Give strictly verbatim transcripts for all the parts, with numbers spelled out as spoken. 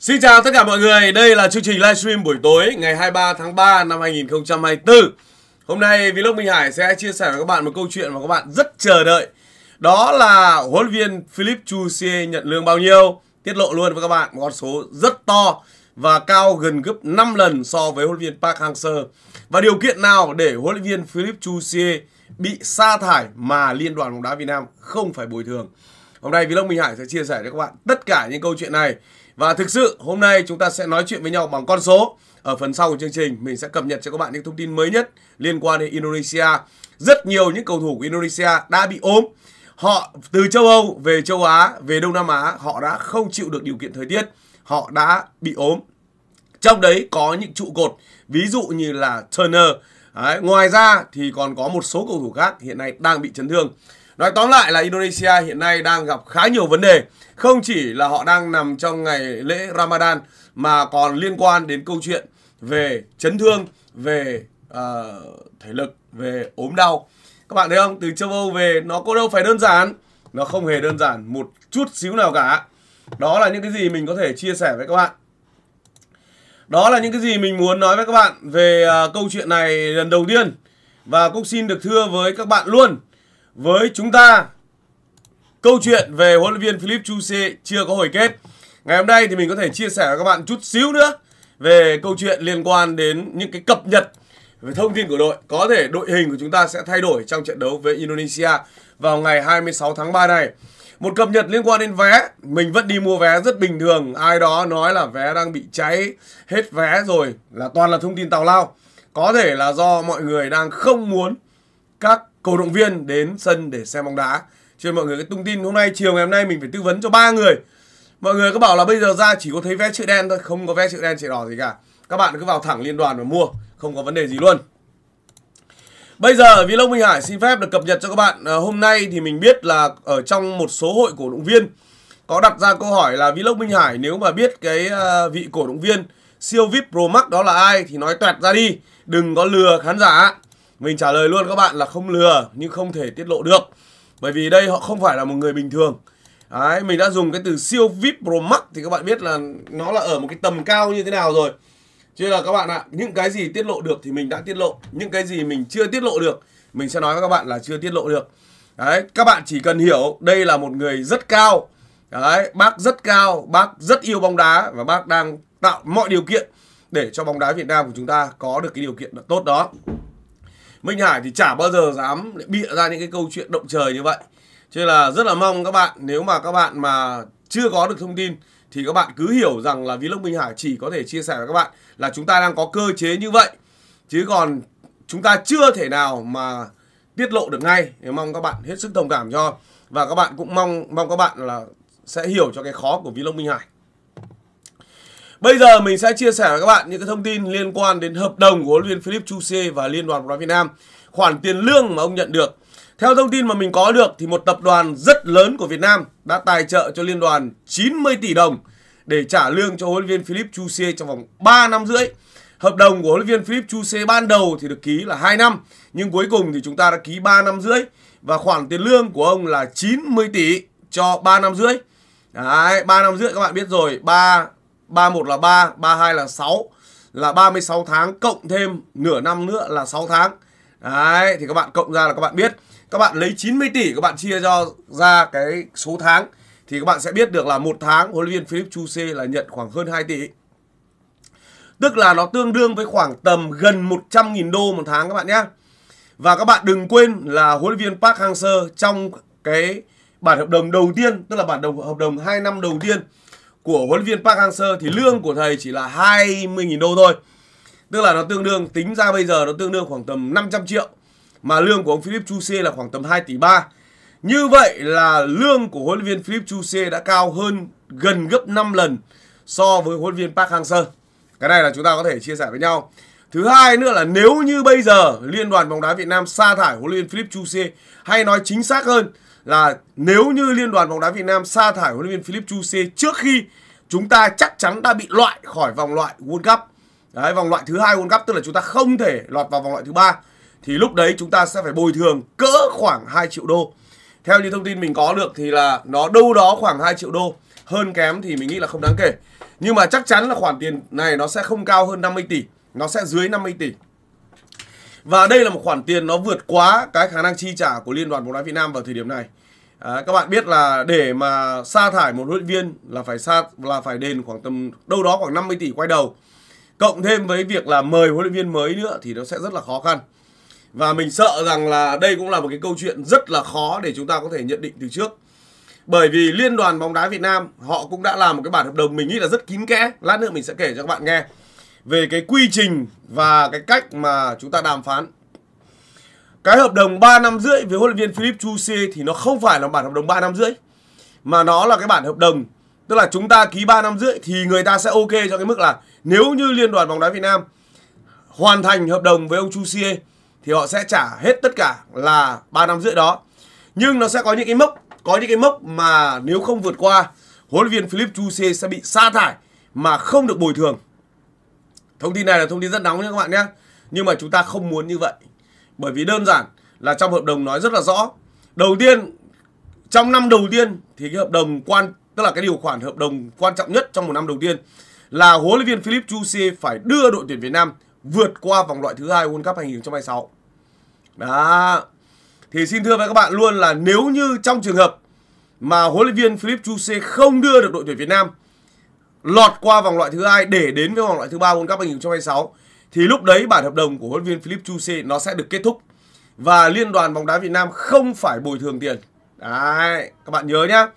Xin chào tất cả mọi người, đây là chương trình livestream buổi tối ngày hai mươi ba tháng ba năm hai nghìn không trăm hai mươi tư. Hôm nay Vlog Minh Hải sẽ chia sẻ với các bạn một câu chuyện mà các bạn rất chờ đợi. Đó là huấn luyện viên Philippe Troussier nhận lương bao nhiêu? Tiết lộ luôn với các bạn một con số rất to và cao gần gấp năm lần so với huấn luyện viên Park Hang-seo. Và điều kiện nào để huấn luyện viên Philippe Troussier bị sa thải mà Liên đoàn bóng đá Việt Nam không phải bồi thường? Hôm nay Vlog Minh Hải sẽ chia sẻ với các bạn tất cả những câu chuyện này. Và thực sự hôm nay chúng ta sẽ nói chuyện với nhau bằng con số. Ở phần sau của chương trình mình sẽ cập nhật cho các bạn những thông tin mới nhất liên quan đến Indonesia. Rất nhiều những cầu thủ của Indonesia đã bị ốm. Họ từ châu Âu về châu Á, về Đông Nam Á, họ đã không chịu được điều kiện thời tiết, họ đã bị ốm. Trong đấy có những trụ cột, ví dụ như là Turner. Đấy, ngoài ra thì còn có một số cầu thủ khác hiện nay đang bị chấn thương. Nói tóm lại là Indonesia hiện nay đang gặp khá nhiều vấn đề. Không chỉ là họ đang nằm trong ngày lễ Ramadan mà còn liên quan đến câu chuyện về chấn thương, về uh, thể lực, về ốm đau. Các bạn thấy không? Từ châu Âu về nó có đâu phải đơn giản. Nó không hề đơn giản một chút xíu nào cả. Đó là những cái gì mình có thể chia sẻ với các bạn. Đó là những cái gì mình muốn nói với các bạn về uh, câu chuyện này lần đầu tiên. Và cũng xin được thưa với các bạn luôn, với chúng ta, câu chuyện về huấn luyện viên Philippe Troussier chưa có hồi kết. Ngày hôm nay thì mình có thể chia sẻ với các bạn chút xíu nữa về câu chuyện liên quan đến những cái cập nhật về thông tin của đội. Có thể đội hình của chúng ta sẽ thay đổi trong trận đấu với Indonesia vào ngày hai mươi sáu tháng ba này. Một cập nhật liên quan đến vé. Mình vẫn đi mua vé rất bình thường. Ai đó nói là vé đang bị cháy, hết vé rồi, là toàn là thông tin tào lao. Có thể là do mọi người đang không muốn các cổ động viên đến sân để xem bóng đá. Cho nên mọi người cái thông tin hôm nay, chiều ngày hôm nay mình phải tư vấn cho ba người. Mọi người cứ bảo là bây giờ ra chỉ có thấy vé chữ đen thôi, không có vé chữ đen chữ đỏ gì cả. Các bạn cứ vào thẳng liên đoàn và mua, không có vấn đề gì luôn. Bây giờ Vlog Minh Hải xin phép được cập nhật cho các bạn. à, Hôm nay thì mình biết là ở trong một số hội cổ động viên có đặt ra câu hỏi là Vlog Minh Hải nếu mà biết cái à, vị cổ động viên siêu vi ai pi Pro Max đó là ai thì nói toẹt ra đi, đừng có lừa khán giả. Mình trả lời luôn các bạn là không lừa, nhưng không thể tiết lộ được. Bởi vì đây họ không phải là một người bình thường. Đấy, mình đã dùng cái từ siêu vi ai pi Pro Max thì các bạn biết là nó là ở một cái tầm cao như thế nào rồi. Cho nên là các bạn ạ, những cái gì tiết lộ được thì mình đã tiết lộ. Những cái gì mình chưa tiết lộ được, mình sẽ nói với các bạn là chưa tiết lộ được. Đấy, các bạn chỉ cần hiểu đây là một người rất cao. Đấy, bác rất cao, bác rất yêu bóng đá và bác đang tạo mọi điều kiện để cho bóng đá Việt Nam của chúng ta có được cái điều kiện tốt đó. Minh Hải thì chả bao giờ dám bịa ra những cái câu chuyện động trời như vậy. Cho nên là rất là mong các bạn, nếu mà các bạn mà chưa có được thông tin thì các bạn cứ hiểu rằng là Vlog Minh Hải chỉ có thể chia sẻ với các bạn là chúng ta đang có cơ chế như vậy. Chứ còn chúng ta chưa thể nào mà tiết lộ được ngay. Thì mong các bạn hết sức thông cảm cho. Và các bạn cũng mong mong các bạn là sẽ hiểu cho cái khó của Vlog Minh Hải. Bây giờ mình sẽ chia sẻ với các bạn những cái thông tin liên quan đến hợp đồng của huấn luyện viên Philippe Troussier và Liên đoàn bóng đá Việt Nam, khoản tiền lương mà ông nhận được. Theo thông tin mà mình có được thì một tập đoàn rất lớn của Việt Nam đã tài trợ cho Liên đoàn chín mươi tỷ đồng để trả lương cho huấn luyện viên Philippe Troussier trong vòng ba năm rưỡi. Hợp đồng của huấn luyện viên Philippe Troussier ban đầu thì được ký là hai năm, nhưng cuối cùng thì chúng ta đã ký ba năm rưỡi và khoản tiền lương của ông là chín mươi tỷ cho ba năm rưỡi. Đấy, ba năm rưỡi các bạn biết rồi, ba ba một là ba, ba hai là sáu, là ba mươi sáu tháng cộng thêm nửa năm nữa là sáu tháng. Đấy, thì các bạn cộng ra là các bạn biết. Các bạn lấy chín mươi tỷ các bạn chia cho ra cái số tháng thì các bạn sẽ biết được là một tháng huấn luyện viên Philippe Troussier là nhận khoảng hơn hai tỷ. Tức là nó tương đương với khoảng tầm gần một trăm nghìn đô một tháng các bạn nhé. Và các bạn đừng quên là huấn luyện viên Park Hang-seo trong cái bản hợp đồng đầu tiên, tức là bản đồng, hợp đồng hai năm đầu tiên của huấn luyện viên Park Hang-seo thì lương của thầy chỉ là hai mươi nghìn đô thôi. Tức là nó tương đương, tính ra bây giờ nó tương đương khoảng tầm năm trăm triệu. Mà lương của ông Philippe Troussier là khoảng tầm hai tỷ ba. Như vậy là lương của huấn luyện viên Philippe Troussier đã cao hơn gần gấp năm lần so với huấn luyện viên Park Hang-seo. Cái này là chúng ta có thể chia sẻ với nhau. Thứ hai nữa là nếu như bây giờ Liên đoàn bóng đá Việt Nam sa thải huấn luyện viên Philippe Troussier, hay nói chính xác hơn là nếu như Liên đoàn bóng đá Việt Nam sa thải huấn luyện viên Philippe Troussier trước khi chúng ta chắc chắn đã bị loại khỏi vòng loại World Cup. Đấy, vòng loại thứ hai World Cup, tức là chúng ta không thể lọt vào vòng loại thứ ba. Thì lúc đấy chúng ta sẽ phải bồi thường cỡ khoảng hai triệu đô. Theo như thông tin mình có được thì là nó đâu đó khoảng hai triệu đô, hơn kém thì mình nghĩ là không đáng kể. Nhưng mà chắc chắn là khoản tiền này nó sẽ không cao hơn năm mươi tỷ, nó sẽ dưới năm mươi tỷ. Và đây là một khoản tiền nó vượt quá cái khả năng chi trả của Liên đoàn bóng đá Việt Nam vào thời điểm này. À, các bạn biết là để mà sa thải một huấn luyện viên là phải sa là phải đền khoảng tầm đâu đó khoảng năm mươi tỷ quay đầu. Cộng thêm với việc là mời huấn luyện viên mới nữa thì nó sẽ rất là khó khăn. Và mình sợ rằng là đây cũng là một cái câu chuyện rất là khó để chúng ta có thể nhận định từ trước. Bởi vì Liên đoàn bóng đá Việt Nam họ cũng đã làm một cái bản hợp đồng mình nghĩ là rất kín kẽ. Lát nữa mình sẽ kể cho các bạn nghe về cái quy trình và cái cách mà chúng ta đàm phán. Cái hợp đồng ba năm rưỡi với huấn luyện viên Philippe Troussier thì nó không phải là bản hợp đồng ba năm rưỡi, mà nó là cái bản hợp đồng, tức là chúng ta ký ba năm rưỡi thì người ta sẽ ok cho cái mức là nếu như Liên đoàn bóng đá Việt Nam hoàn thành hợp đồng với ông Troussier thì họ sẽ trả hết tất cả là ba năm rưỡi đó. Nhưng nó sẽ có những cái mốc, có những cái mốc mà nếu không vượt qua, huấn luyện viên Philippe Troussier sẽ bị sa thải mà không được bồi thường. Thông tin này là thông tin rất nóng nha các bạn nhé. Nhưng mà chúng ta không muốn như vậy. Bởi vì đơn giản là trong hợp đồng nói rất là rõ. Đầu tiên, trong năm đầu tiên thì cái hợp đồng quan, tức là cái điều khoản hợp đồng quan trọng nhất trong một năm đầu tiên là huấn luyện viên Philippe Troussier phải đưa đội tuyển Việt Nam vượt qua vòng loại thứ hai World Cup hai nghìn không trăm hai mươi sáu. Đó. Thì xin thưa với các bạn luôn là nếu như trong trường hợp mà huấn luyện viên Philippe Troussier không đưa được đội tuyển Việt Nam lọt qua vòng loại thứ hai để đến với vòng loại thứ ba World Cup hai nghìn không trăm hai mươi sáu thì lúc đấy bản hợp đồng của huấn luyện viên Philippe Troussier nó sẽ được kết thúc và Liên đoàn bóng đá Việt Nam không phải bồi thường tiền. Đấy, các bạn nhớ nhá.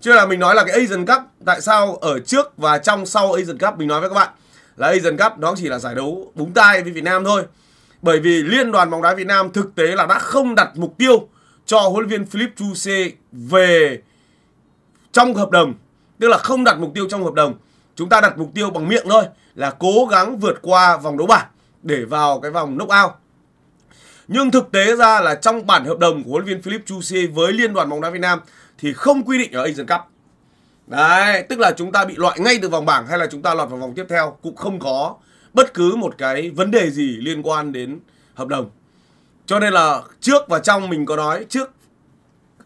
Chứ là mình nói là cái Asian Cup, tại sao ở trước và trong sau Asian Cup mình nói với các bạn là Asian Cup nó chỉ là giải đấu búng tai với Việt Nam thôi. Bởi vì Liên đoàn bóng đá Việt Nam thực tế là đã không đặt mục tiêu cho huấn luyện viên Philippe Troussier về trong hợp đồng, tức là không đặt mục tiêu trong hợp đồng. Chúng ta đặt mục tiêu bằng miệng thôi là cố gắng vượt qua vòng đấu bảng để vào cái vòng knockout. Nhưng thực tế ra là trong bản hợp đồng của huấn luyện viên Philippe Troussier với Liên đoàn bóng đá Việt Nam thì không quy định ở Asian Cup. Đấy, tức là chúng ta bị loại ngay từ vòng bảng hay là chúng ta lọt vào vòng tiếp theo cũng không có bất cứ một cái vấn đề gì liên quan đến hợp đồng. Cho nên là trước và trong mình có nói, trước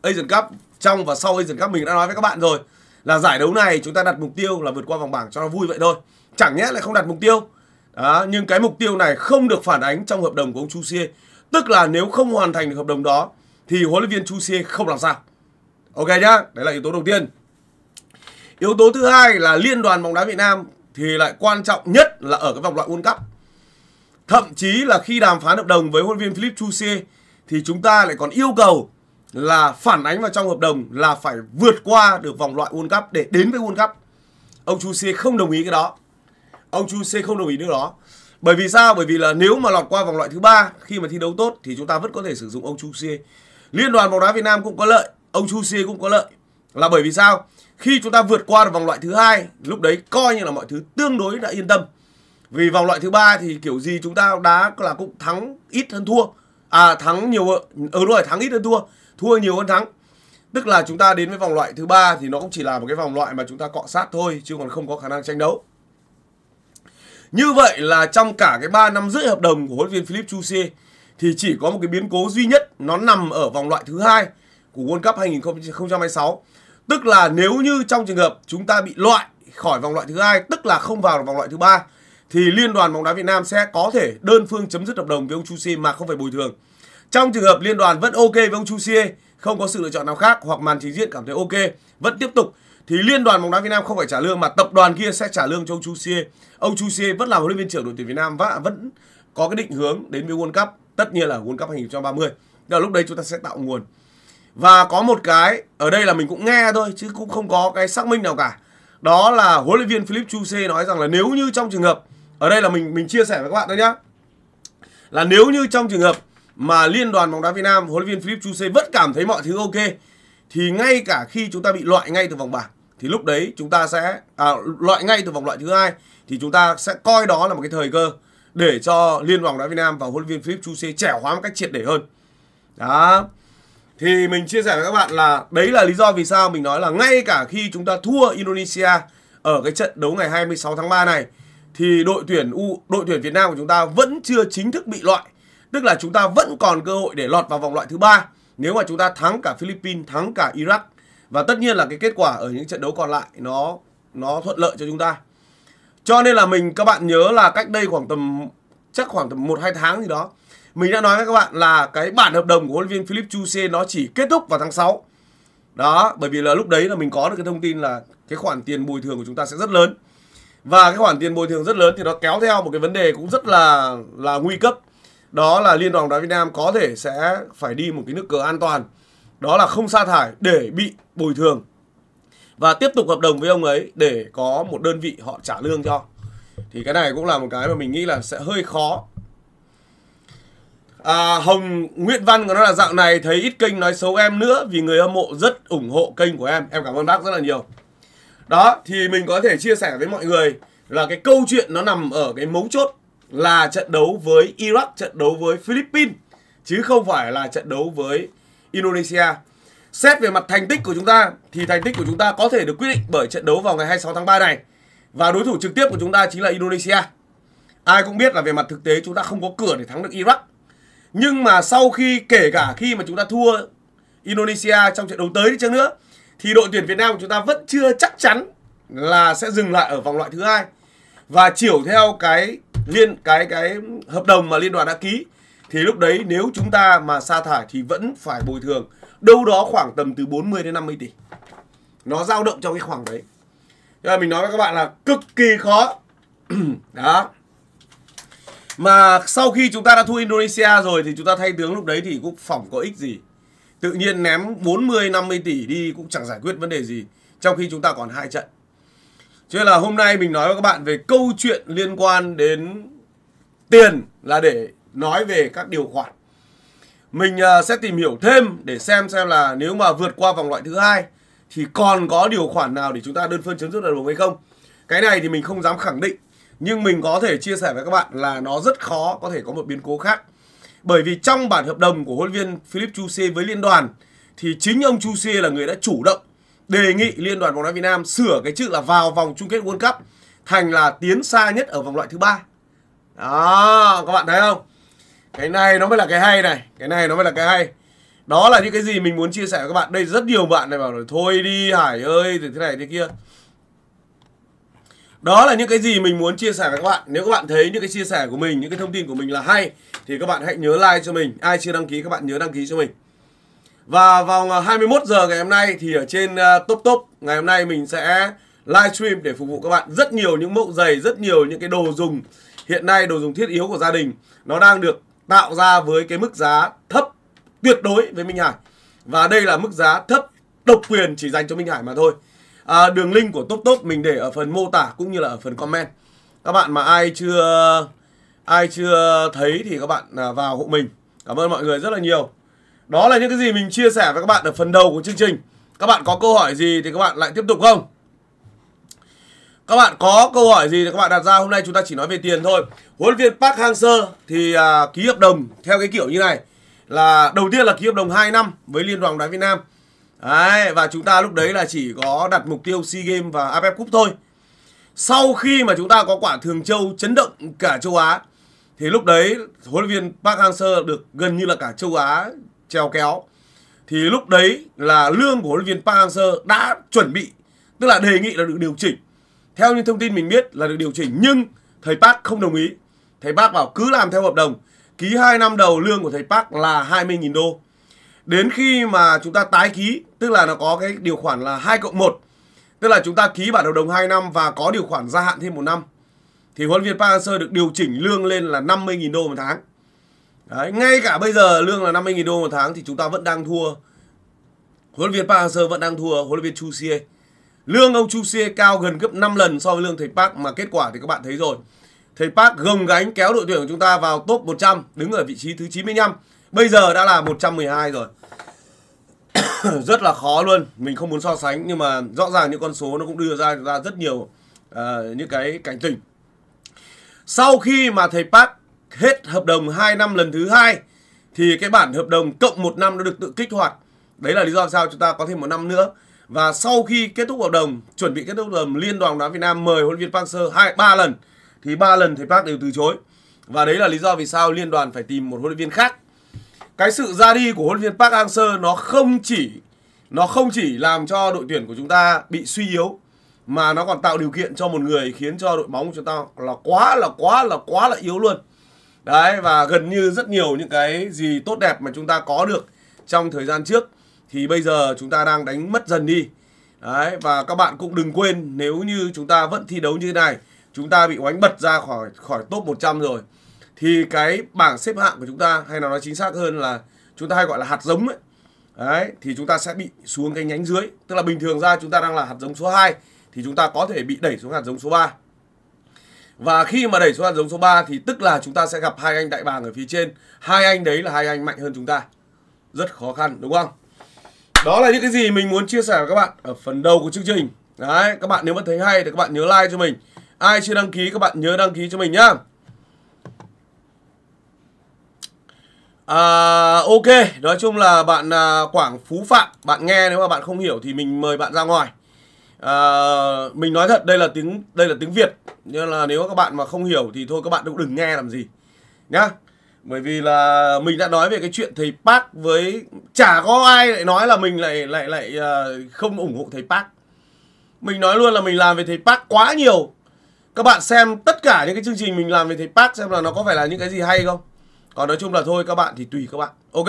Asian Cup, trong và sau Asian Cup mình đã nói với các bạn rồi là giải đấu này chúng ta đặt mục tiêu là vượt qua vòng bảng cho nó vui vậy thôi. Chẳng nhẽ lại không đặt mục tiêu. Đó, nhưng cái mục tiêu này không được phản ánh trong hợp đồng của ông Troussier. Tức là nếu không hoàn thành được hợp đồng đó thì huấn luyện viên Troussier không làm sao. Ok nhá, đấy là yếu tố đầu tiên. Yếu tố thứ hai là Liên đoàn bóng đá Việt Nam thì lại quan trọng nhất là ở cái vòng loại World Cup. Thậm chí là khi đàm phán hợp đồng với huấn luyện viên Philippe Troussier thì chúng ta lại còn yêu cầu là phản ánh vào trong hợp đồng là phải vượt qua được vòng loại World Cup để đến với World Cup. Ông Troussier không đồng ý cái đó. Ông Troussier không đồng ý điều đó. Bởi vì sao? Bởi vì là nếu mà lọt qua vòng loại thứ ba khi mà thi đấu tốt thì chúng ta vẫn có thể sử dụng ông Troussier. Liên đoàn bóng đá Việt Nam cũng có lợi, ông Troussier cũng có lợi. Là bởi vì sao? Khi chúng ta vượt qua được vòng loại thứ hai, lúc đấy coi như là mọi thứ tương đối đã yên tâm. Vì vòng loại thứ ba thì kiểu gì chúng ta đá là cũng thắng ít hơn thua. À thắng nhiều hơn, ừ rồi, thắng ít hơn thua, thua nhiều hơn thắng. Tức là chúng ta đến với vòng loại thứ ba thì nó cũng chỉ là một cái vòng loại mà chúng ta cọ sát thôi chứ còn không có khả năng tranh đấu. Như vậy là trong cả cái ba năm rưỡi hợp đồng của huấn luyện viên Philippe Troussier thì chỉ có một cái biến cố duy nhất, nó nằm ở vòng loại thứ hai của World Cup hai nghìn không trăm hai mươi sáu. Tức là nếu như trong trường hợp chúng ta bị loại khỏi vòng loại thứ hai, tức là không vào vòng loại thứ ba thì Liên đoàn bóng đá Việt Nam sẽ có thể đơn phương chấm dứt hợp đồng với ông Troussier mà không phải bồi thường. Trong trường hợp Liên đoàn vẫn ok với ông Troussier, không có sự lựa chọn nào khác hoặc màn trình diễn cảm thấy ok, vẫn tiếp tục thì Liên đoàn bóng đá Việt Nam không phải trả lương mà tập đoàn kia sẽ trả lương cho ông Troussier. Ông Troussier vẫn là huấn luyện viên trưởng đội tuyển Việt Nam và vẫn có cái định hướng đến với World Cup, tất nhiên là World Cup hai nghìn không trăm ba mươi. Đó, lúc đấy chúng ta sẽ tạo nguồn. Và có một cái, ở đây là mình cũng nghe thôi chứ cũng không có cái xác minh nào cả. Đó là huấn luyện viên Philippe Troussier nói rằng là nếu như trong trường hợp, ở đây là mình mình chia sẻ với các bạn thôi nhá, là nếu như trong trường hợp mà Liên đoàn bóng đá Việt Nam, huấn luyện viên Philippe Troussier vẫn cảm thấy mọi thứ ok thì ngay cả khi chúng ta bị loại ngay từ vòng bảng thì lúc đấy chúng ta sẽ à, loại ngay từ vòng loại thứ hai thì chúng ta sẽ coi đó là một cái thời cơ để cho Liên đoàn bóng đá Việt Nam và huấn luyện viên Philippe Troussier trẻ hóa một cách triệt để hơn. Đó. Thì mình chia sẻ với các bạn là đấy là lý do vì sao mình nói là ngay cả khi chúng ta thua Indonesia ở cái trận đấu ngày hai mươi sáu tháng ba này thì đội tuyển U đội tuyển Việt Nam của chúng ta vẫn chưa chính thức bị loại, tức là chúng ta vẫn còn cơ hội để lọt vào vòng loại thứ ba nếu mà chúng ta thắng cả Philippines, thắng cả Iraq Và tất nhiên là cái kết quả ở những trận đấu còn lại nó nó thuận lợi cho chúng ta. Cho nên là mình, các bạn nhớ là cách đây khoảng tầm, chắc khoảng tầm một hai tháng gì đó, mình đã nói với các bạn là cái bản hợp đồng của huấn luyện viên Philippe Troussier nó chỉ kết thúc vào tháng sáu. Đó, bởi vì là lúc đấy là mình có được cái thông tin là cái khoản tiền bồi thường của chúng ta sẽ rất lớn. Và cái khoản tiền bồi thường rất lớn thì nó kéo theo một cái vấn đề cũng rất là là nguy cấp. Đó là Liên đoàn bóng đá Việt Nam có thể sẽ phải đi một cái nước cờ an toàn. Đó là không sa thải để bị bồi thường. Và tiếp tục hợp đồng với ông ấy để có một đơn vị họ trả lương cho. Thì cái này cũng là một cái mà mình nghĩ là sẽ hơi khó. À, Hồng Nguyễn Văn của nó là dạo này thấy ít kênh nói xấu em nữa vì người hâm mộ rất ủng hộ kênh của em. Em cảm ơn bác rất là nhiều. Đó, thì mình có thể chia sẻ với mọi người là cái câu chuyện nó nằm ở cái mấu chốt là trận đấu với Iraq, trận đấu với Philippines, chứ không phải là trận đấu với Indonesia. Xét về mặt thành tích của chúng ta thì thành tích của chúng ta có thể được quyết định bởi trận đấu vào ngày hai mươi sáu tháng ba này. Và đối thủ trực tiếp của chúng ta chính là Indonesia. Ai cũng biết là về mặt thực tế chúng ta không có cửa để thắng được Iraq. Nhưng mà sau khi, kể cả khi mà chúng ta thua Indonesia trong trận đấu tới đi chăng nữa, thì đội tuyển Việt Nam của chúng ta vẫn chưa chắc chắn là sẽ dừng lại ở vòng loại thứ hai. Và chiểu theo cái liên cái cái hợp đồng mà liên đoàn đã ký, thì lúc đấy nếu chúng ta mà sa thải thì vẫn phải bồi thường đâu đó khoảng tầm từ bốn mươi đến năm mươi tỷ. Nó dao động trong cái khoảng đấy. Thế là mình nói với các bạn là cực kỳ khó. Đó. Mà sau khi chúng ta đã thua Indonesia rồi thì chúng ta thay tướng lúc đấy thì cũng phỏng có ích gì. Tự nhiên ném bốn mươi năm mươi tỷ đi cũng chẳng giải quyết vấn đề gì, trong khi chúng ta còn hai trận. Cho nên là hôm nay mình nói với các bạn về câu chuyện liên quan đến tiền là để nói về các điều khoản. Mình sẽ tìm hiểu thêm để xem xem là nếu mà vượt qua vòng loại thứ hai thì còn có điều khoản nào để chúng ta đơn phương chấm dứt hợp đồng hay không. Cái này thì mình không dám khẳng định, nhưng mình có thể chia sẻ với các bạn là nó rất khó có thể có một biến cố khác. Bởi vì trong bản hợp đồng của huấn luyện viên Philippe Troussier với liên đoàn thì chính ông Troussier là người đã chủ động đề nghị Liên đoàn bóng đá Việt Nam sửa cái chữ là vào vòng chung kết World Cup thành là tiến xa nhất ở vòng loại thứ ba. Đó, các bạn thấy không? Cái này nó mới là cái hay này, cái này nó mới là cái hay. Đó là những cái gì mình muốn chia sẻ với các bạn. Đây rất nhiều bạn này bảo là thôi đi Hải ơi, thế này thế kia. Đó là những cái gì mình muốn chia sẻ với các bạn. Nếu các bạn thấy những cái chia sẻ của mình, những cái thông tin của mình là hay thì các bạn hãy nhớ like cho mình. Ai chưa đăng ký các bạn nhớ đăng ký cho mình. Và vào hai mươi mốt giờ ngày hôm nay thì ở trên uh, Top Top ngày hôm nay mình sẽ livestream để phục vụ các bạn. Rất nhiều những mẫu giày, rất nhiều những cái đồ dùng hiện nay, đồ dùng thiết yếu của gia đình, nó đang được tạo ra với cái mức giá thấp tuyệt đối với Minh Hải. Và đây là mức giá thấp độc quyền chỉ dành cho Minh Hải mà thôi. À, đường link của Top Top mình để ở phần mô tả cũng như là ở phần comment. Các bạn mà ai chưa ai chưa thấy thì các bạn vào hộ mình. Cảm ơn mọi người rất là nhiều. Đó là những cái gì mình chia sẻ với các bạn ở phần đầu của chương trình. Các bạn có câu hỏi gì thì các bạn lại tiếp tục không? Các bạn có câu hỏi gì thì các bạn đặt ra. Hôm nay chúng ta chỉ nói về tiền thôi. Huấn luyện viên Park Hang-seo thì à, ký hợp đồng theo cái kiểu như này. Là đầu tiên là ký hợp đồng hai năm với Liên đoàn bóng đá Việt Nam. Đấy, và chúng ta lúc đấy là chỉ có đặt mục tiêu SEA Games và a ép ép Cup thôi. Sau khi mà chúng ta có quả Thường Châu chấn động cả châu Á thì lúc đấy huấn luyện viên Park Hang-seo được gần như là cả châu Á treo kéo. Thì lúc đấy là lương của huấn luyện viên Park Hang-seo đã chuẩn bị, tức là đề nghị là được điều chỉnh. Theo những thông tin mình biết là được điều chỉnh, nhưng thầy Park không đồng ý. Thầy Park bảo cứ làm theo hợp đồng, ký hai năm đầu lương của thầy Park là hai mươi nghìn đô. Đến khi mà chúng ta tái ký, tức là nó có cái điều khoản là hai cộng một, tức là chúng ta ký bản hợp đồng hai năm và có điều khoản gia hạn thêm một năm, thì huấn luyện viên Park Hang-seo được điều chỉnh lương lên là năm mươi nghìn đô một tháng. Đấy, ngay cả bây giờ lương là năm mươi nghìn đô một tháng thì chúng ta vẫn đang thua. Huấn luyện viên Park Hang-seo vẫn đang thua huấn luyện viên Troussier. Lương ông Troussier cao gần gấp năm lần so với lương thầy Park, mà kết quả thì các bạn thấy rồi. Thầy Park gồng gánh kéo đội tuyển của chúng ta vào top một trăm, đứng ở vị trí thứ chín mươi lăm. Bây giờ đã là một trăm mười hai rồi. Rất là khó luôn. Mình không muốn so sánh, nhưng mà rõ ràng những con số nó cũng đưa ra, ra rất nhiều uh, những cái cảnh tỉnh. Sau khi mà thầy Park hết hợp đồng hai năm lần thứ hai thì cái bản hợp đồng cộng một năm nó được tự kích hoạt. Đấy là lý do sao chúng ta có thêm một năm nữa. Và sau khi kết thúc hợp đồng, chuẩn bị kết thúc hợp đồng, Liên đoàn bóng đá Việt Nam mời huấn luyện viên Park Hang-seo hai ba lần thì ba lần thầy Park đều từ chối. Và đấy là lý do vì sao liên đoàn phải tìm một huấn luyện viên khác. Cái sự ra đi của huấn luyện viên Park Hang-seo nó không chỉ Nó không chỉ làm cho đội tuyển của chúng ta bị suy yếu, mà nó còn tạo điều kiện cho một người khiến cho đội bóng của chúng ta là quá là quá là quá là yếu luôn. Đấy, và gần như rất nhiều những cái gì tốt đẹp mà chúng ta có được trong thời gian trước thì bây giờ chúng ta đang đánh mất dần đi. Đấy, và các bạn cũng đừng quên, nếu như chúng ta vẫn thi đấu như thế này, chúng ta bị oánh bật ra khỏi khỏi top một trăm rồi, thì cái bảng xếp hạng của chúng ta, hay là nói chính xác hơn là chúng ta hay gọi là hạt giống ấy, đấy, thì chúng ta sẽ bị xuống cái nhánh dưới. Tức là bình thường ra chúng ta đang là hạt giống số hai, thì chúng ta có thể bị đẩy xuống hạt giống số ba. Và khi mà đẩy xuống hạt giống số ba thì tức là chúng ta sẽ gặp hai anh đại bàng ở phía trên. Hai anh đấy là hai anh mạnh hơn chúng ta. Rất khó khăn, đúng không? Đó là những cái gì mình muốn chia sẻ với các bạn ở phần đầu của chương trình. Đấy, các bạn nếu mà thấy hay thì các bạn nhớ like cho mình. Ai chưa đăng ký các bạn nhớ đăng ký cho mình nhá. À, ok, nói chung là bạn à, Quảng Phú Phạm, bạn nghe nếu mà bạn không hiểu thì mình mời bạn ra ngoài. À, mình nói thật, đây là tiếng đây là tiếng Việt, nhưng là nếu các bạn mà không hiểu thì thôi các bạn cũng đừng nghe làm gì nhá. Bởi vì là mình đã nói về cái chuyện thầy Park với chả có ai lại nói là mình lại lại lại à, không ủng hộ thầy Park. Mình nói luôn là mình làm về thầy Park quá nhiều. Các bạn xem tất cả những cái chương trình mình làm về thầy Park xem là nó có phải là những cái gì hay không. Còn nói chung là thôi các bạn thì tùy các bạn. Ok.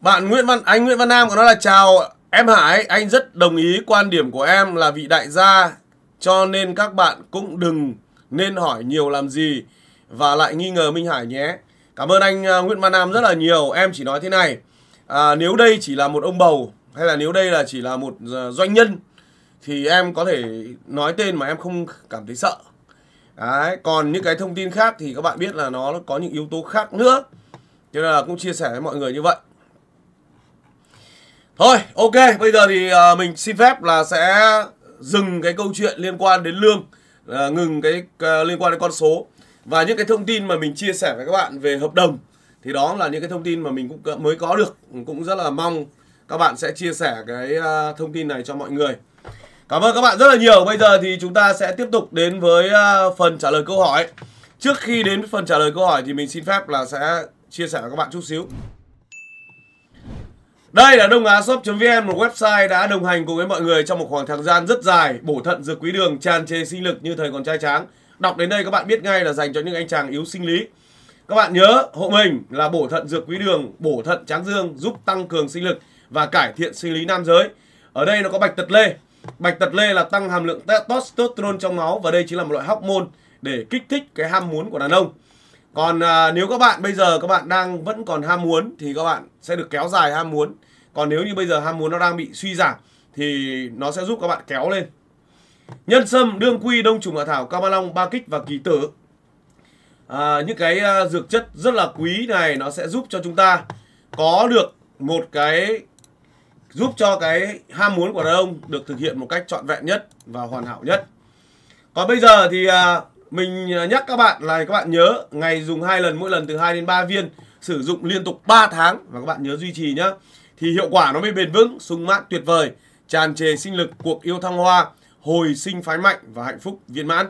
Bạn Nguyễn Văn Anh Nguyễn Văn Nam có nói là chào em Hải, anh rất đồng ý quan điểm của em là vị đại gia, cho nên các bạn cũng đừng nên hỏi nhiều làm gì và lại nghi ngờ Minh Hải nhé. Cảm ơn anh Nguyễn Văn Nam rất là nhiều. Em chỉ nói thế này, à, nếu đây chỉ là một ông bầu hay là nếu đây là chỉ là một doanh nhân thì em có thể nói tên mà em không cảm thấy sợ. Đấy, còn những cái thông tin khác thì các bạn biết là nó có những yếu tố khác nữa, cho nên là cũng chia sẻ với mọi người như vậy. Thôi, ok, bây giờ thì uh, mình xin phép là sẽ dừng cái câu chuyện liên quan đến lương, uh, ngừng cái uh, liên quan đến con số. Và những cái thông tin mà mình chia sẻ với các bạn về hợp đồng thì đó là những cái thông tin mà mình cũng mới có được. Cũng rất là mong các bạn sẽ chia sẻ cái uh, thông tin này cho mọi người. Cảm ơn các bạn rất là nhiều. Bây giờ thì chúng ta sẽ tiếp tục đến với phần trả lời câu hỏi. Trước khi đến với phần trả lời câu hỏi thì mình xin phép là sẽ chia sẻ với các bạn chút xíu. Đây là Đông Á Shop.vn, một website đã đồng hành cùng với mọi người trong một khoảng thời gian rất dài. Bổ thận dược quý đường, tràn trề sinh lực như thời còn trai tráng. Đọc đến đây các bạn biết ngay là dành cho những anh chàng yếu sinh lý. Các bạn nhớ hộ mình là bổ thận dược quý đường, bổ thận tráng dương, giúp tăng cường sinh lực và cải thiện sinh lý nam giới. Ở đây nó có bạch tật lê. Bạch tật lê là tăng hàm lượng testosterone trong máu, và đây chính là một loại hormone để kích thích cái ham muốn của đàn ông. Còn à, nếu các bạn bây giờ các bạn đang vẫn còn ham muốn thì các bạn sẽ được kéo dài ham muốn. Còn nếu như bây giờ ham muốn nó đang bị suy giảm thì nó sẽ giúp các bạn kéo lên. Nhân sâm, đương quy, đông trùng hạ thảo, cao ba long, ba kích và kỳ tử. À, những cái à, dược chất rất là quý này nó sẽ giúp cho chúng ta có được một cái... giúp cho cái ham muốn của đàn ông được thực hiện một cách trọn vẹn nhất và hoàn hảo nhất. Còn bây giờ thì à, mình nhắc các bạn là các bạn nhớ ngày dùng hai lần, mỗi lần từ hai đến ba viên, sử dụng liên tục ba tháng và các bạn nhớ duy trì nhá. Thì hiệu quả nó mới bền vững, sung mãn tuyệt vời, tràn trề sinh lực, cuộc yêu thăng hoa, hồi sinh phái mạnh và hạnh phúc viên mãn.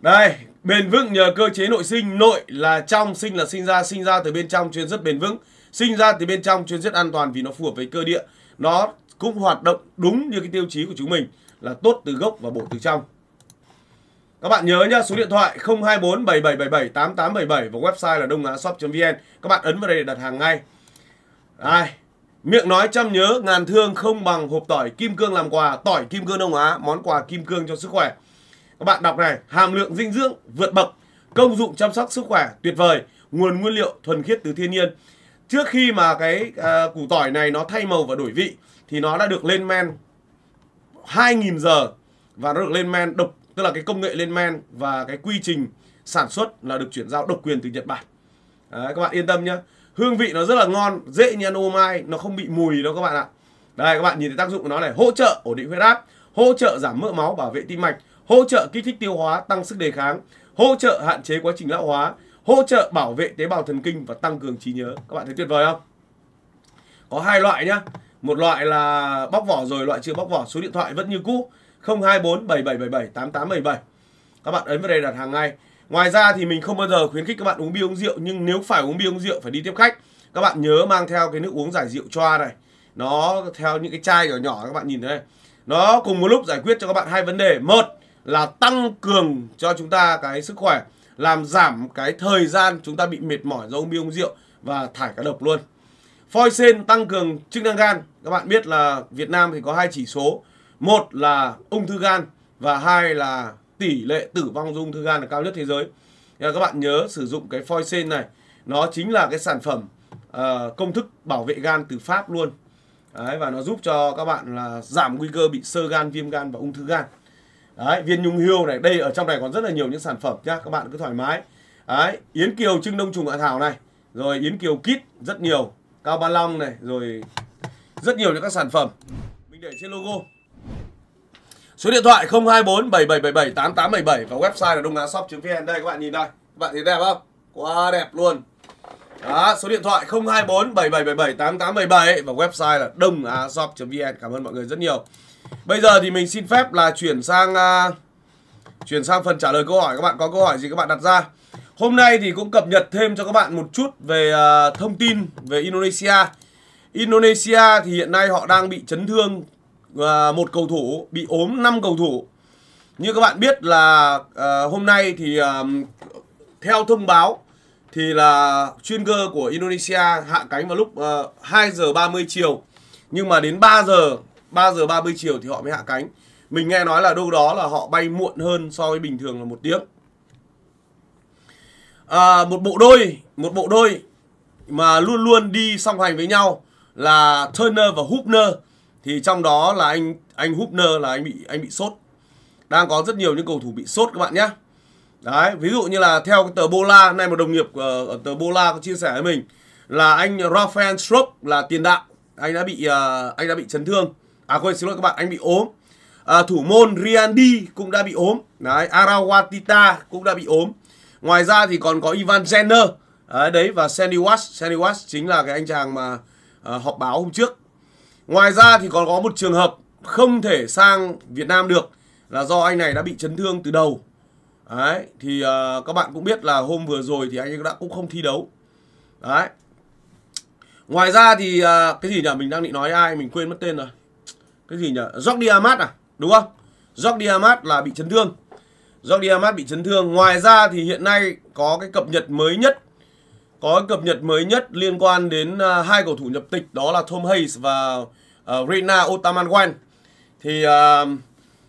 Đây, bền vững nhờ cơ chế nội sinh, nội là trong, sinh là sinh ra, sinh ra từ bên trong cho nên rất bền vững. Sinh ra từ bên trong chuyên rất an toàn vì nó phù hợp với cơ địa. Nó cũng hoạt động đúng như cái tiêu chí của chúng mình là tốt từ gốc và bổ từ trong. Các bạn nhớ nhá, số điện thoại không hai bốn bảy bảy bảy bảy tám tám bảy bảy và website là đông á shop chấm vn. Các bạn ấn vào đây để đặt hàng ngay. Đây, miệng nói chăm nhớ, ngàn thương không bằng hộp tỏi kim cương làm quà. Tỏi kim cương Đông Á, món quà kim cương cho sức khỏe. Các bạn đọc này, hàm lượng dinh dưỡng vượt bậc, công dụng chăm sóc sức khỏe tuyệt vời, nguồn nguyên liệu thuần khiết từ thiên nhiên. Trước khi mà cái à, củ tỏi này nó thay màu và đổi vị thì nó đã được lên men hai nghìn giờ và nó được lên men độc, tức là cái công nghệ lên men và cái quy trình sản xuất là được chuyển giao độc quyền từ Nhật Bản. Đấy, các bạn yên tâm nhé. Hương vị nó rất là ngon, dễ như ăn ô mai, nó không bị mùi đâu các bạn ạ. Đây, các bạn nhìn thấy tác dụng của nó này, hỗ trợ ổn định huyết áp, hỗ trợ giảm mỡ máu, bảo vệ tim mạch, hỗ trợ kích thích tiêu hóa, tăng sức đề kháng, hỗ trợ hạn chế quá trình lão hóa, hỗ trợ bảo vệ tế bào thần kinh và tăng cường trí nhớ. Các bạn thấy tuyệt vời không? Có hai loại nhá. Một loại là bóc vỏ rồi, loại chưa bóc vỏ. Số điện thoại vẫn như cũ không hai bốn bảy bảy bảy bảy tám tám bảy bảy. Các bạn ấn vào đây đặt hàng ngay. Ngoài ra thì mình không bao giờ khuyến khích các bạn uống bia uống rượu, nhưng nếu phải uống bia uống rượu phải đi tiếp khách. Các bạn nhớ mang theo cái nước uống giải rượu choa này, nó theo những cái chai nhỏ nhỏ các bạn nhìn thấy này. Nó cùng một lúc giải quyết cho các bạn hai vấn đề. Một là tăng cường cho chúng ta cái sức khỏe, làm giảm cái thời gian chúng ta bị mệt mỏi do uống bia uống rượu và thải cá độc luôn. Foicen tăng cường chức năng gan. Các bạn biết là Việt Nam thì có hai chỉ số, một là ung thư gan và hai là tỷ lệ tử vong do ung thư gan là cao nhất thế giới. Nên các bạn nhớ sử dụng cái foicen này, nó chính là cái sản phẩm uh, công thức bảo vệ gan từ Pháp luôn. Đấy, và nó giúp cho các bạn là giảm nguy cơ bị xơ gan, viêm gan và ung thư gan. Đấy, viên nhung hiêu này, đây ở trong này còn rất là nhiều những sản phẩm nhá, các bạn cứ thoải mái. Đấy, yến kiều trưng đông trùng hạ thảo này, rồi yến kiều kit rất nhiều, cao ba long này, rồi rất nhiều những các sản phẩm. Mình để trên logo. Số điện thoại không hai bốn bảy bảy bảy bảy tám tám bảy bảy và website là đông á shop chấm vn. Đây các bạn nhìn đây, các bạn thấy đẹp không? Quá đẹp luôn. Đó, số điện thoại không hai bốn bảy bảy bảy bảy tám tám bảy bảy và website là đông á shop chấm vn. Cảm ơn mọi người rất nhiều. Bây giờ thì mình xin phép là chuyển sang uh, chuyển sang phần trả lời câu hỏi. Các bạn có câu hỏi gì các bạn đặt ra. Hôm nay thì cũng cập nhật thêm cho các bạn một chút về uh, thông tin về Indonesia. Indonesia thì hiện nay họ đang bị chấn thương uh, một cầu thủ, bị ốm năm cầu thủ. Như các bạn biết là uh, hôm nay thì uh, theo thông báo thì là chuyên cơ của Indonesia hạ cánh vào lúc uh, hai giờ ba mươi chiều. Nhưng mà đến ba giờ ba mươi chiều thì họ mới hạ cánh. Mình nghe nói là đâu đó là họ bay muộn hơn so với bình thường là một tiếng. À, một bộ đôi, một bộ đôi mà luôn luôn đi song hành với nhau là Turner và Hübner. Thì trong đó là anh anh Hübner là anh bị anh bị sốt. Đang có rất nhiều những cầu thủ bị sốt các bạn nhé. Đấy, ví dụ như là theo cái tờ Bola, nay một đồng nghiệp ở, ở tờ Bola có chia sẻ với mình là anh Rafael Struick là tiền đạo, anh đã bị uh, anh đã bị chấn thương. À quên, xin lỗi các bạn, anh bị ốm. À, thủ môn Riandi cũng đã bị ốm. Đấy, Arawatita cũng đã bị ốm. Ngoài ra thì còn có Ivan Jenner. Đấy, đấy và Sandy Walsh. Sandy Walsh chính là cái anh chàng mà uh, họp báo hôm trước. Ngoài ra thì còn có một trường hợp không thể sang Việt Nam được là do anh này đã bị chấn thương từ đầu. Đấy, thì uh, các bạn cũng biết là hôm vừa rồi thì anh ấy đã cũng không thi đấu. Đấy. Ngoài ra thì uh, cái gì nhỉ? Mình đang định nói ai? Mình quên mất tên rồi. Cái gì nhỉ? Jordi Amat à? Đúng không? Jordi Amat là bị chấn thương. Jordi Amat bị chấn thương. Ngoài ra thì hiện nay có cái cập nhật mới nhất. Có cái cập nhật mới nhất liên quan đến uh, hai cầu thủ nhập tịch. Đó là Tom Hayes và uh, Rina Otamanwan. Thì uh,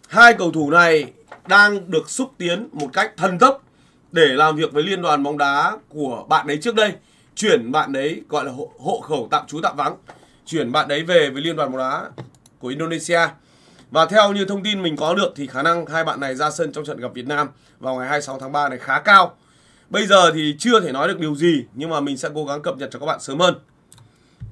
hai cầu thủ này đang được xúc tiến một cách thần tốc để làm việc với liên đoàn bóng đá của bạn ấy trước đây. Chuyển bạn đấy, gọi là hộ, hộ khẩu tạm trú tạm vắng, chuyển bạn đấy về với liên đoàn bóng đá của Indonesia. Và theo như thông tin mình có được thì khả năng hai bạn này ra sân trong trận gặp Việt Nam vào ngày hai mươi sáu tháng ba này khá cao. Bây giờ thì chưa thể nói được điều gì, nhưng mà mình sẽ cố gắng cập nhật cho các bạn sớm hơn.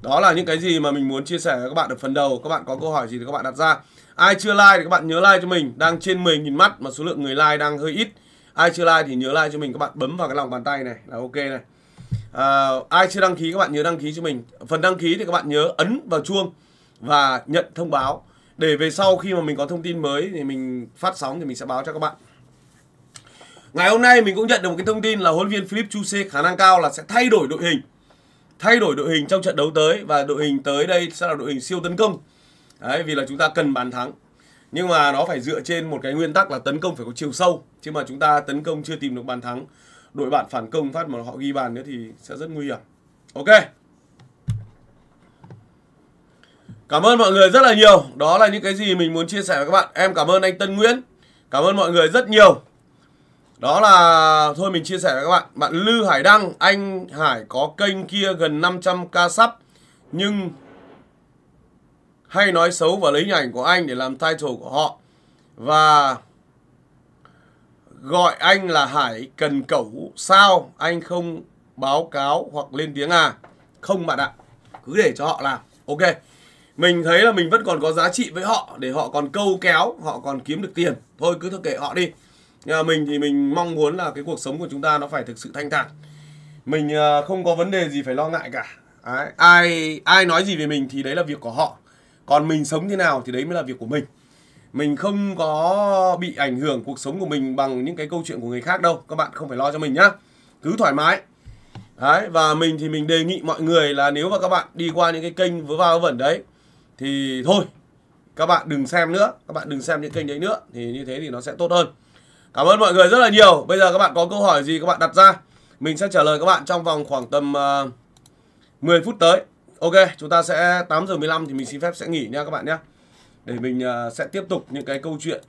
Đó là những cái gì mà mình muốn chia sẻ với các bạn ở phần đầu. Các bạn có câu hỏi gì thì các bạn đặt ra. Ai chưa like thì các bạn nhớ like cho mình. Đang trên mười nghìn mắt mà số lượng người like đang hơi ít. Ai chưa like thì nhớ like cho mình. Các bạn bấm vào cái lòng bàn tay này là ok này. À, ai chưa đăng ký các bạn nhớ đăng ký cho mình. Phần đăng ký thì các bạn nhớ ấn vào chuông và nhận thông báo, để về sau khi mà mình có thông tin mới thì mình phát sóng thì mình sẽ báo cho các bạn. Ngày hôm nay mình cũng nhận được một cái thông tin là huấn luyện viên Philippe Troussier khả năng cao là sẽ thay đổi đội hình. Thay đổi đội hình trong trận đấu tới. Và đội hình tới đây sẽ là đội hình siêu tấn công. Đấy, vì là chúng ta cần bàn thắng. Nhưng mà nó phải dựa trên một cái nguyên tắc là tấn công phải có chiều sâu. Chứ mà chúng ta tấn công chưa tìm được bàn thắng, đội bạn phản công phát mà họ ghi bàn nữa thì sẽ rất nguy hiểm. Ok. Cảm ơn mọi người rất là nhiều. Đó là những cái gì mình muốn chia sẻ với các bạn. Em cảm ơn anh Tân Nguyễn. Cảm ơn mọi người rất nhiều. Đó là thôi mình chia sẻ với các bạn. Bạn Lư Hải Đăng. Anh Hải có kênh kia gần năm trăm k sub. Nhưng hay nói xấu và lấy hình ảnh của anh để làm title của họ. Và gọi anh là Hải cần cẩu sao anh không báo cáo hoặc lên tiếng à? Không bạn ạ. Cứ để cho họ làm. Ok. Mình thấy là mình vẫn còn có giá trị với họ, để họ còn câu kéo, họ còn kiếm được tiền. Thôi cứ thôi kệ họ đi. Nhà mình thì mình mong muốn là cái cuộc sống của chúng ta nó phải thực sự thanh thản. Mình không có vấn đề gì phải lo ngại cả. Đấy. Ai ai nói gì về mình thì đấy là việc của họ. Còn mình sống thế nào thì đấy mới là việc của mình. Mình không có bị ảnh hưởng cuộc sống của mình bằng những cái câu chuyện của người khác đâu. Các bạn không phải lo cho mình nhá. Cứ thoải mái. Đấy, và mình thì mình đề nghị mọi người là nếu mà các bạn đi qua những cái kênh vớ va vớ vẩn đấy thì thôi, các bạn đừng xem nữa, các bạn đừng xem những kênh đấy nữa, thì như thế thì nó sẽ tốt hơn. Cảm ơn mọi người rất là nhiều. Bây giờ các bạn có câu hỏi gì các bạn đặt ra, mình sẽ trả lời các bạn trong vòng khoảng tầm uh, mười phút tới. Ok, chúng ta sẽ tám giờ mười lăm thì mình xin phép sẽ nghỉ nha các bạn nhé. Để mình uh, sẽ tiếp tục những cái câu chuyện.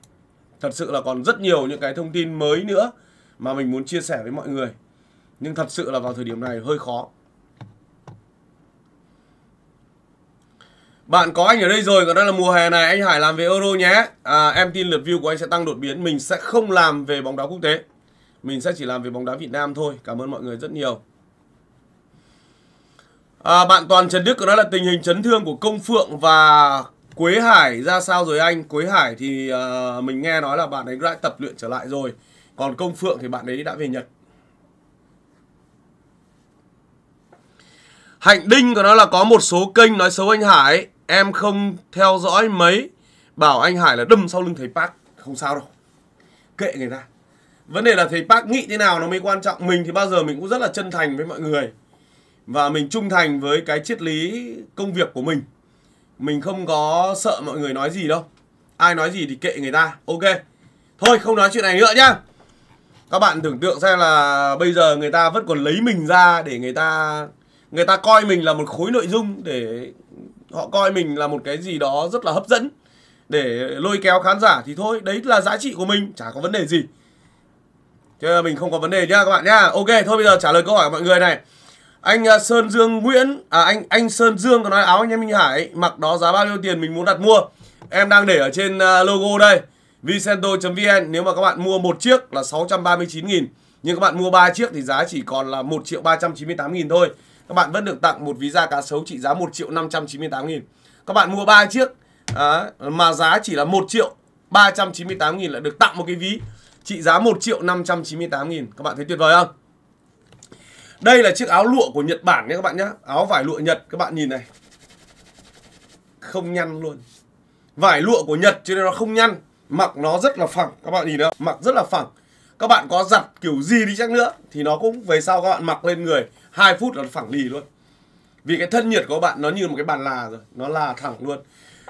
Thật sự là còn rất nhiều những cái thông tin mới nữa mà mình muốn chia sẻ với mọi người. Nhưng thật sự là vào thời điểm này hơi khó. Bạn có anh ở đây rồi, còn đây là mùa hè này anh Hải làm về Euro nhé. à, Em tin lượt view của anh sẽ tăng đột biến. Mình sẽ không làm về bóng đá quốc tế, mình sẽ chỉ làm về bóng đá Việt Nam thôi. Cảm ơn mọi người rất nhiều. à, Bạn Toàn Trần Đức có nói là tình hình chấn thương của Công Phượng và Quế Hải ra sao rồi anh? Quế Hải thì uh, mình nghe nói là bạn ấy đã tập luyện trở lại rồi. Còn Công Phượng thì bạn ấy đã về Nhật. Hạnh Đinh của nó là có một số kênh nói xấu anh Hải, em không theo dõi mấy, bảo anh Hải là đâm sau lưng thầy Park. Không sao đâu, kệ người ta. Vấn đề là thầy Park nghĩ thế nào nó mới quan trọng. Mình thì bao giờ mình cũng rất là chân thành với mọi người, và mình trung thành với cái triết lý công việc của mình. Mình không có sợ mọi người nói gì đâu. Ai nói gì thì kệ người ta. Ok, thôi không nói chuyện này nữa nhá. Các bạn tưởng tượng xem là bây giờ người ta vẫn còn lấy mình ra để người ta... người ta coi mình là một khối nội dung, để họ coi mình là một cái gì đó rất là hấp dẫn để lôi kéo khán giả. Thì thôi, đấy là giá trị của mình, chả có vấn đề gì. Chứ mình không có vấn đề nhá các bạn nhá. Ok, thôi bây giờ trả lời câu hỏi của mọi người này. Anh Sơn Dương Nguyễn, à anh anh Sơn Dương có nói áo anh em Minh Hải mặc đó giá bao nhiêu tiền, mình muốn đặt mua. Em đang để ở trên logo đây, Vincento chấm vn. Nếu mà các bạn mua một chiếc là sáu trăm ba mươi chín nghìn, nhưng các bạn mua ba chiếc thì giá chỉ còn là một triệu ba trăm chín mươi tám nghìn thôi. Các bạn vẫn được tặng một ví da cá sấu trị giá một triệu năm trăm chín mươi tám nghìn. Các bạn mua ba chiếc à, mà giá chỉ là một triệu ba trăm chín mươi tám nghìn là được tặng một cái ví trị giá một triệu năm trăm chín mươi tám nghìn. Các bạn thấy tuyệt vời không? Đây là chiếc áo lụa của Nhật Bản nhé các bạn nhé. Áo vải lụa Nhật, các bạn nhìn này. Không nhăn luôn. Vải lụa của Nhật cho nên nó không nhăn. Mặc nó rất là phẳng, các bạn nhìn thấy không? Mặc rất là phẳng. Các bạn có giặt kiểu gì đi chắc nữa thì nó cũng về sau các bạn mặc lên người hai phút là nó phẳng lì luôn. Vì cái thân nhiệt của các bạn nó như một cái bàn là rồi, nó là thẳng luôn.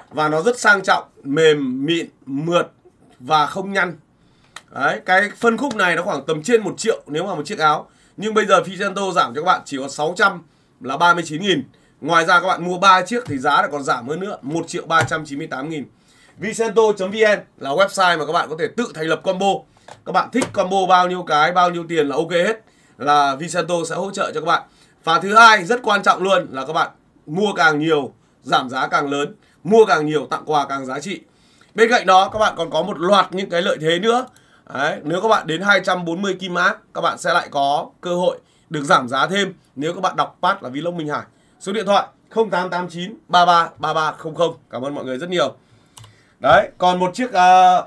Và nó rất sang trọng, mềm, mịn, mượt và không nhăn. Đấy, cái phân khúc này nó khoảng tầm trên một triệu nếu mà một chiếc áo. Nhưng bây giờ Vicento giảm cho các bạn chỉ có sáu trăm là ba mươi chín nghìn. Ngoài ra các bạn mua ba chiếc thì giá lại còn giảm hơn nữa, một triệu ba trăm chín mươi tám nghìn. Vicento chấm vn là website mà các bạn có thể tự thành lập combo. Các bạn thích combo bao nhiêu cái, bao nhiêu tiền là ok hết, là Vincento sẽ hỗ trợ cho các bạn. Và thứ hai rất quan trọng luôn là các bạn mua càng nhiều giảm giá càng lớn, mua càng nhiều tặng quà càng giá trị. Bên cạnh đó các bạn còn có một loạt những cái lợi thế nữa. Đấy, nếu các bạn đến hai trăm bốn mươi kim mã các bạn sẽ lại có cơ hội được giảm giá thêm nếu các bạn đọc phát là Vlog Minh Hải. Số điện thoại không tám tám chín ba ba ba ba không không. Cảm ơn mọi người rất nhiều. Đấy, còn một chiếc uh,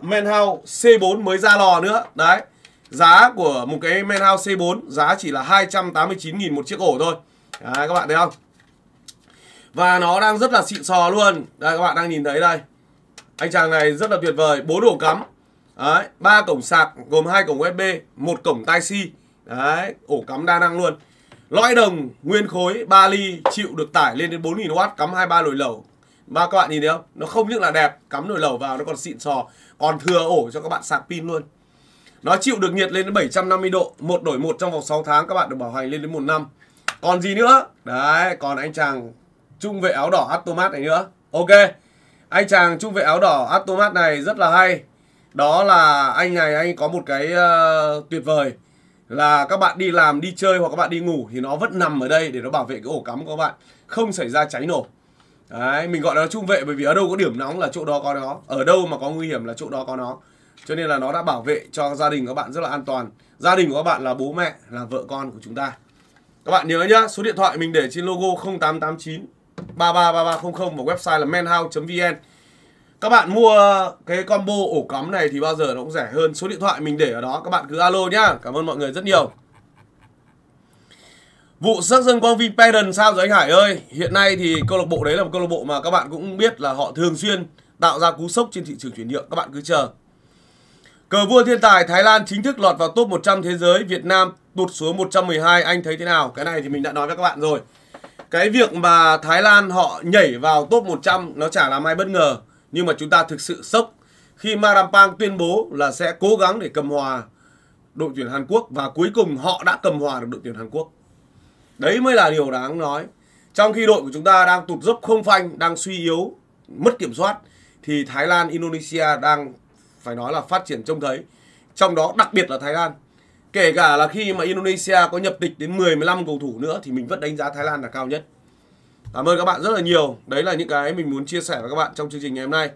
ManHow xê bốn mới ra lò nữa. Đấy, giá của một cái ManHow xê bốn giá chỉ là hai trăm tám mươi chín nghìn một chiếc ổ thôi. Đấy, các bạn thấy không? Và nó đang rất là xịn sò luôn. Đây, các bạn đang nhìn thấy đây. Anh chàng này rất là tuyệt vời. Bốn ổ cắm, đấy, ba cổng sạc gồm hai cổng u ét bê, một cổng Type C. Đấy, ổ cắm đa năng luôn. Lõi đồng nguyên khối ba ly, chịu được tải lên đến bốn nghìn oát, cắm hai mươi ba nồi lẩu. Và các bạn nhìn thấy không? Nó không những là đẹp, cắm nồi lẩu vào nó còn xịn sò, còn thừa ổ cho các bạn sạc pin luôn. Nó chịu được nhiệt lên đến bảy trăm năm mươi độ, một đổi một trong vòng sáu tháng, các bạn được bảo hành lên đến một năm. Còn gì nữa? Đấy, còn anh chàng trung vệ áo đỏ Atomat này nữa. Ok, anh chàng trung vệ áo đỏ Atomat này rất là hay. Đó là anh này, anh có một cái uh, tuyệt vời là các bạn đi làm, đi chơi hoặc các bạn đi ngủ thì nó vẫn nằm ở đây để nó bảo vệ cái ổ cắm của các bạn, không xảy ra cháy nổ. Đấy, mình gọi nó trung vệ bởi vì ở đâu có điểm nóng là chỗ đó có nó, ở đâu mà có nguy hiểm là chỗ đó có nó. Cho nên là nó đã bảo vệ cho gia đình các bạn rất là an toàn. Gia đình của các bạn là bố mẹ, là vợ con của chúng ta. Các bạn nhớ nhá, số điện thoại mình để trên logo không tám tám chín ba ba ba ba không không và website là manhow chấm vn. Các bạn mua cái combo ổ cắm này thì bao giờ nó cũng rẻ hơn. Số điện thoại mình để ở đó, các bạn cứ alo nhá. Cảm ơn mọi người rất nhiều. Vụ sắc dân quang Vinpearl sao rồi anh Hải ơi? Hiện nay thì câu lạc bộ đấy là một câu lạc bộ mà các bạn cũng biết là họ thường xuyên tạo ra cú sốc trên thị trường chuyển nhượng. Các bạn cứ chờ. Cờ vua thiên tài Thái Lan chính thức lọt vào top một trăm thế giới, Việt Nam tụt xuống một trăm mười hai, anh thấy thế nào? Cái này thì mình đã nói với các bạn rồi. Cái việc mà Thái Lan họ nhảy vào top một trăm nó chả làm ai bất ngờ. Nhưng mà chúng ta thực sự sốc khi Marampang tuyên bố là sẽ cố gắng để cầm hòa đội tuyển Hàn Quốc. Và cuối cùng họ đã cầm hòa được đội tuyển Hàn Quốc. Đấy mới là điều đáng nói. Trong khi đội của chúng ta đang tụt dốc không phanh, đang suy yếu, mất kiểm soát, thì Thái Lan, Indonesia đang phải nói là phát triển trông thấy. Trong đó đặc biệt là Thái Lan. Kể cả là khi mà Indonesia có nhập tịch đến mười đến mười lăm cầu thủ nữa thì mình vẫn đánh giá Thái Lan là cao nhất. Cảm ơn các bạn rất là nhiều. Đấy là những cái mình muốn chia sẻ với các bạn trong chương trình ngày hôm nay.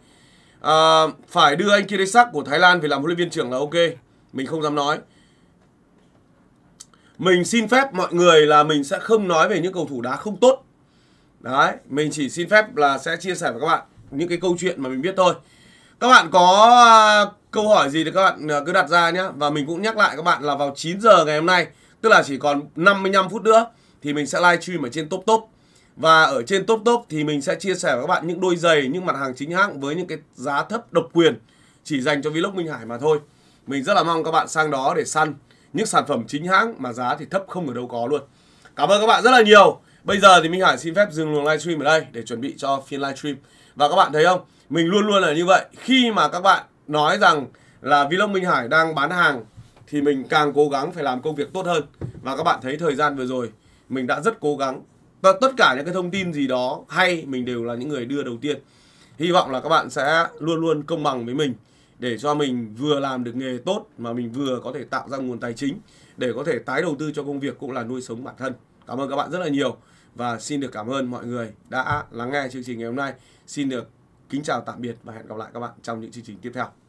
à, Phải đưa anh Kirisak của Thái Lan về làm huấn luyện viên trưởng là ok. Mình không dám nói. Mình xin phép mọi người là mình sẽ không nói về những cầu thủ đá không tốt. Đấy, mình chỉ xin phép là sẽ chia sẻ với các bạn những cái câu chuyện mà mình biết thôi. Các bạn có câu hỏi gì thì các bạn cứ đặt ra nhé. Và mình cũng nhắc lại các bạn là vào chín giờ ngày hôm nay, tức là chỉ còn năm mươi lăm phút nữa, thì mình sẽ live stream ở trên Top Top. Và ở trên Top Top thì mình sẽ chia sẻ với các bạn những đôi giày, những mặt hàng chính hãng với những cái giá thấp độc quyền chỉ dành cho Vlog Minh Hải mà thôi. Mình rất là mong các bạn sang đó để săn những sản phẩm chính hãng mà giá thì thấp không ở đâu có luôn. Cảm ơn các bạn rất là nhiều. Bây giờ thì Minh Hải xin phép dừng luồng live stream ở đây để chuẩn bị cho phiên live stream. Và các bạn thấy không? Mình luôn luôn là như vậy. Khi mà các bạn nói rằng là Vlog Minh Hải đang bán hàng thì mình càng cố gắng phải làm công việc tốt hơn. Và các bạn thấy thời gian vừa rồi mình đã rất cố gắng. Và tất cả những cái thông tin gì đó hay mình đều là những người đưa đầu tiên. Hy vọng là các bạn sẽ luôn luôn công bằng với mình, để cho mình vừa làm được nghề tốt mà mình vừa có thể tạo ra nguồn tài chính để có thể tái đầu tư cho công việc cũng là nuôi sống bản thân. Cảm ơn các bạn rất là nhiều. Và xin được cảm ơn mọi người đã lắng nghe chương trình ngày hôm nay. Xin được kính chào tạm biệt và hẹn gặp lại các bạn trong những chương trình tiếp theo.